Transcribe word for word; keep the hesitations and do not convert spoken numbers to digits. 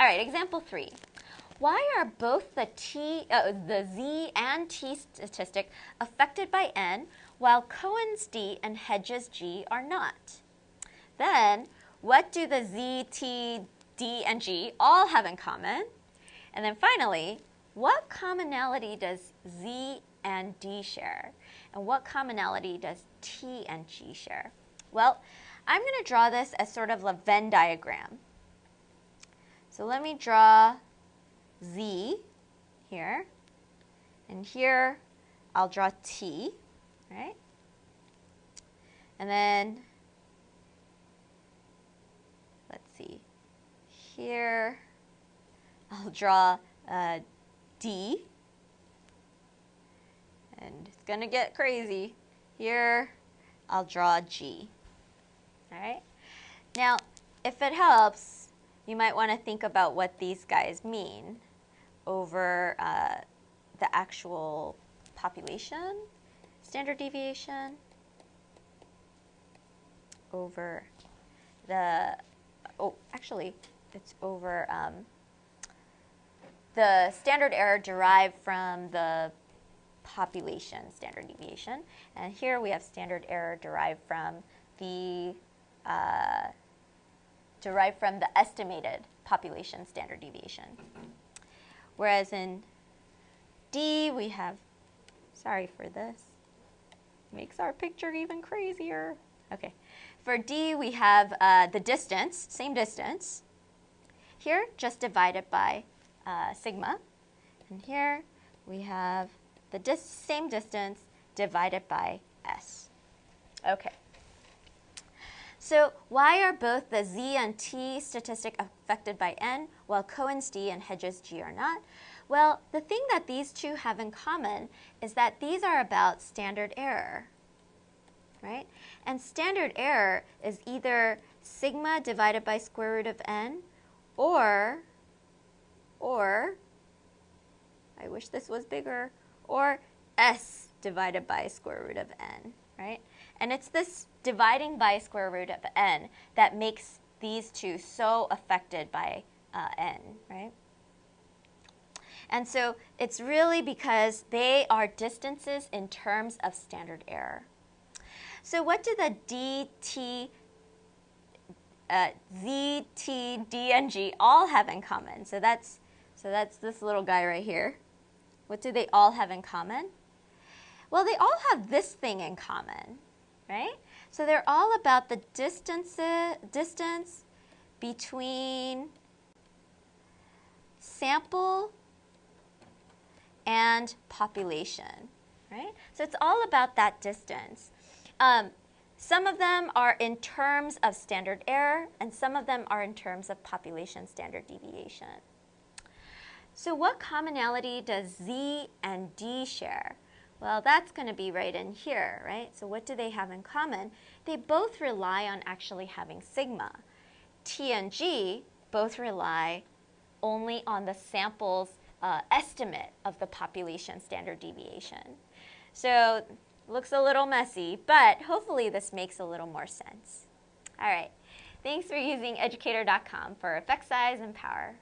All right, example three. Why are both the t, uh, the z and t statistic affected by n, while Cohen's D and Hedges' G are not? Then, what do the z, t, d, and g all have in common? And then finally, what commonality does z and d share? And what commonality does t and g share? Well, I'm going to draw this as sort of a Venn diagram. So let me draw z here, and here I'll draw t, right? And then, let's see, here I'll draw uh, d, and it's going to get crazy. Here I'll draw g, all right? Now, if it helps, you might want to think about what these guys mean over uh, the actual population, standard deviation, over the, oh, actually, it's over um, the standard error derived from the population standard deviation. And here we have standard error derived from the, uh, derived from the estimated population standard deviation. Whereas in D, we have, sorry for this, makes our picture even crazier. Okay, for D, we have uh, the distance, same distance. Here, just divided by uh, sigma. And here, we have the dis same distance divided by s. Okay. So why are both the z and t statistic affected by n, while Cohen's D and Hedges' G are not? Well, the thing that these two have in common is that these are about standard error, right? And standard error is either sigma divided by square root of n, or, or, I wish this was bigger, or s divided by square root of n, right? And it's this dividing by square root of n that makes these two so affected by uh, n, right? And so it's really because they are distances in terms of standard error. So what do the d, t, uh, z, t, d, and g all have in common? So that's, so that's this little guy right here. What do they all have in common? Well, they all have this thing in common, right? So they're all about the distance, distance between sample and population, right? So it's all about that distance. Um, some of them are in terms of standard error, and some of them are in terms of population standard deviation. So what commonality does z and d share? Well, that's going to be right in here, right? So what do they have in common? They both rely on actually having sigma. T and G both rely only on the sample's uh, estimate of the population standard deviation. So looks a little messy, but hopefully this makes a little more sense. All right. Thanks for using Educator dot com for effect size and power.